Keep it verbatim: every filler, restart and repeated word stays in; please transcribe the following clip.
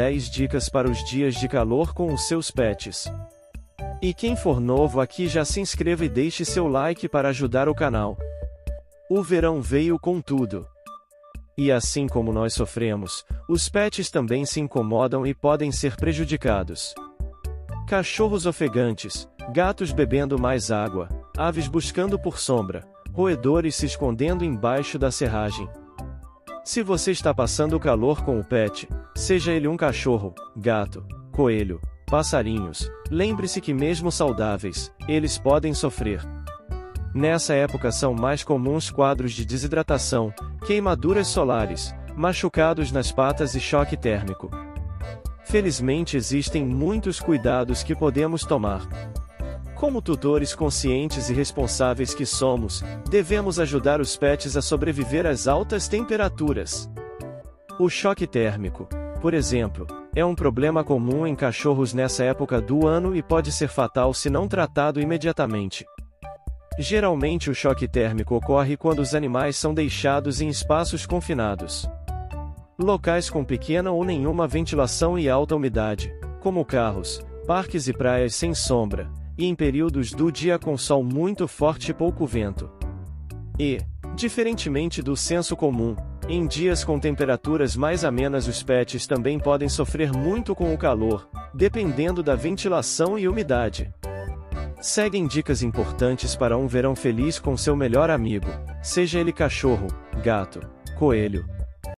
dez dicas para os dias de calor com os seus pets. E quem for novo aqui já se inscreva e deixe seu like para ajudar o canal. O verão veio com tudo. E assim como nós sofremos, os pets também se incomodam e podem ser prejudicados. Cachorros ofegantes, gatos bebendo mais água, aves buscando por sombra, roedores se escondendo embaixo da serragem. Se você está passando calor com o pet, seja ele um cachorro, gato, coelho, passarinhos, lembre-se que mesmo saudáveis, eles podem sofrer. Nessa época são mais comuns quadros de desidratação, queimaduras solares, machucados nas patas e choque térmico. Felizmente existem muitos cuidados que podemos tomar. Como tutores conscientes e responsáveis que somos, devemos ajudar os pets a sobreviver às altas temperaturas. O choque térmico, por exemplo, é um problema comum em cachorros nessa época do ano e pode ser fatal se não tratado imediatamente. Geralmente o choque térmico ocorre quando os animais são deixados em espaços confinados. Locais com pequena ou nenhuma ventilação e alta umidade, como carros, parques e praias sem sombra, e em períodos do dia com sol muito forte e pouco vento. E, diferentemente do senso comum, em dias com temperaturas mais amenas os pets também podem sofrer muito com o calor, dependendo da ventilação e umidade. Seguem dicas importantes para um verão feliz com seu melhor amigo, seja ele cachorro, gato, coelho,